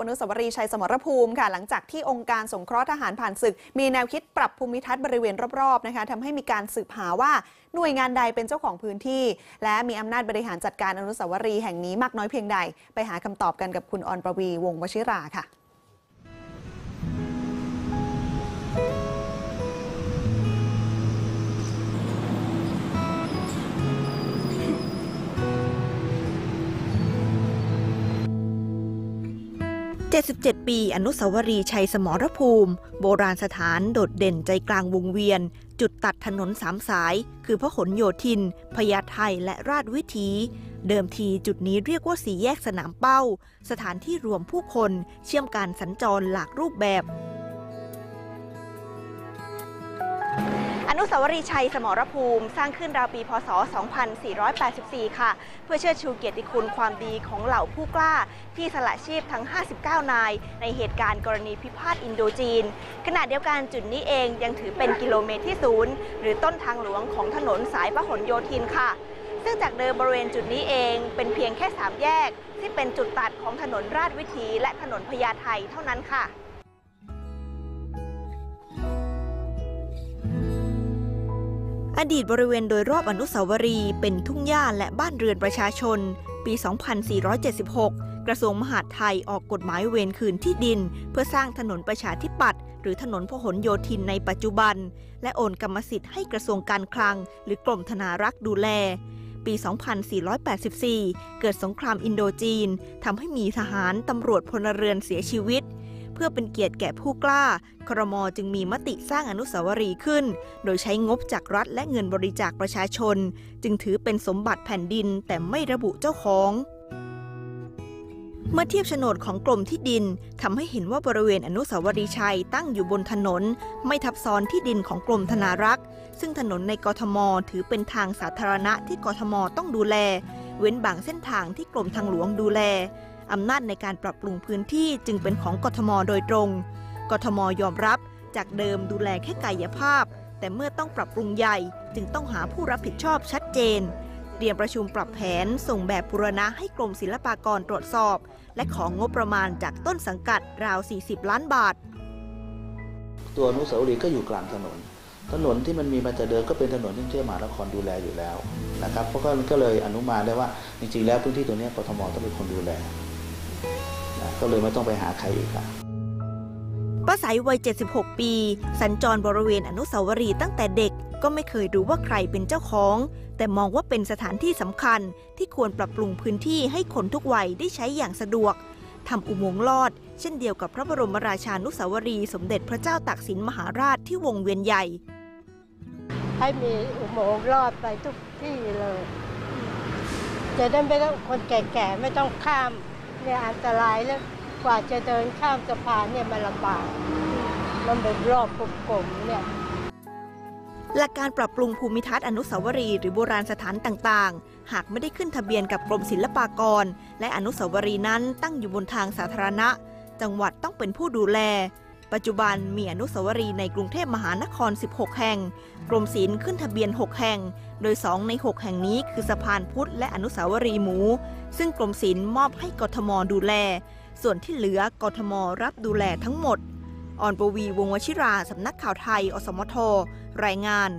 อนุสาวรีย์ชัยสมรภูมิค่ะหลังจากที่องค์การสงเคราะห์ทหารผ่านศึกมีแนวคิดปรับภูมิทัศน์บริเวณรอบๆนะคะทำให้มีการสืบหาว่าหน่วยงานใดเป็นเจ้าของพื้นที่และมีอำนาจบริหารจัดการอนุสาวรีย์แห่งนี้มากน้อยเพียงใดไปหาคำตอบกันกับคุณอรประวี วงศ์วชิราค่ะ77 ปีอนุสาวรีย์ชัยสมรภูมิโบราณสถานโดดเด่นใจกลางวงเวียนจุดตัดถนน3สายคือพหลโยธินพญาไทและราชวิถีเดิมทีจุดนี้เรียกว่าสี่แยกสนามเป้าสถานที่รวมผู้คนเชื่อมการสัญจรหลากรูปแบบอนุสาวรีย์ชัยสมรภูมิสร้างขึ้นราวปีพ.ศ. 2484 ค่ะเพื่อเชิดชูเกียรติคุณความดีของเหล่าผู้กล้าที่สละชีพทั้ง59นายในเหตุการณ์กรณีพิพาทอินโดจีนขณะเดียวกันจุดนี้เองยังถือเป็นกิโลเมตรที่0หรือต้นทางหลวงของถนนสายพหลโยธินค่ะซึ่งจากเดิมบริเวณจุดนี้เองเป็นเพียงแค่3แยกที่เป็นจุดตัดของถนนราชวิถีและถนนพญาไทเท่านั้นค่ะอดีตบริเวณโดยรอบอนุสาวรีย์เป็นทุ่งหญ้าและบ้านเรือนประชาชนปี 2476 กระทรวงมหาดไทยออกกฎหมายเวรคืนที่ดินเพื่อสร้างถนนประชาธิปัตย์หรือถนนพหลโยธินในปัจจุบันและโอนกรรมสิทธิ์ให้กระทรวงการคลังหรือกรมธนารักษ์ดูแลปี 2484 เกิดสงครามอินโดจีนทำให้มีทหารตำรวจพลเรือนเสียชีวิตเพื่อเป็นเกียรติแก่ผู้กล้าครม.จึงมีมติสร้างอนุสาวรีย์ขึ้นโดยใช้งบจากรัฐและเงินบริจาคประชาชนจึงถือเป็นสมบัติแผ่นดินแต่ไม่ระบุเจ้าของเมื่อเทียบโฉนดของกรมที่ดินทำให้เห็นว่าบริเวณอนุสาวรีย์ชัยตั้งอยู่บนถนนไม่ทับซ้อนที่ดินของกรมธนารักษ์ซึ่งถนนในกทม.ถือเป็นทางสาธารณะที่กทม.ต้องดูแลเว้นบางเส้นทางที่กรมทางหลวงดูแลอำนาจในการปรับปรุงพื้นที่จึงเป็นของกทม.โดยตรงกทม.ยอมรับจากเดิมดูแลแค่กายภาพแต่เมื่อต้องปรับปรุงใหญ่จึงต้องหาผู้รับผิดชอบชัดเจนเตรียมประชุมปรับแผนส่งแบบบูรณะให้กรมศิลปากรตรวจสอบและของงบประมาณจากต้นสังกัดราว40ล้านบาทตัวอนุสาวรีย์ก็อยู่กลางถนนถนนที่มันมีมาแต่เดิมก็เป็นถนนที่เที่ยวมหานครดูแลอยู่แล้วนะครับเพราะก็เลยอนุมานได้ว่าจริงๆแล้วพื้นที่ตัวนี้กทม.ต้องเป็นคนดูแลก็เลยไม่ต้องไปหาใครอีกค่ะป้าใสวัย76ปีสัญจรบริเวณอนุสาวรีย์ตั้งแต่เด็กก็ไม่เคยรู้ว่าใครเป็นเจ้าของแต่มองว่าเป็นสถานที่สำคัญที่ควรปรับปรุงพื้นที่ให้คนทุกวัยได้ใช้อย่างสะดวกทำอุโมงค์ลอดเช่นเดียวกับพระบรมราชานุสาวรีย์สมเด็จพระเจ้าตากสินมหาราชที่วงเวียนใหญ่ให้มีอุโมงค์ลอดไปทุกที่เลยจะได้ไม่ต้องคนแก่ๆไม่ต้องข้ามเนี่ยอันตรายแล้วกว่าจะเดินข้ามสะพานเนี่ยมันลำบากมันเป็นรอบกลมๆเนี่ยหลักการปรับปรุงภูมิทัศน์อนุสาวรีย์หรือโบราณสถานต่างๆหากไม่ได้ขึ้นทะเบียนกับกรมศิลปากรและอนุสาวรีย์นั้นตั้งอยู่บนทางสาธารณะจังหวัดต้องเป็นผู้ดูแลปัจจุบันมีอนุสาวรีย์ในกรุงเทพมหานคร16แห่งกรมศิลป์ขึ้นทะเบียน6แห่งโดย2ใน6แห่งนี้คือสะพานพุทธและอนุสาวรีย์หมูซึ่งกรมศิลป์มอบให้กทม.ดูแลส่วนที่เหลือกทม.รับดูแลทั้งหมดอรประวี วงศ์วชิราสำนักข่าวไทยอสมทรายงาน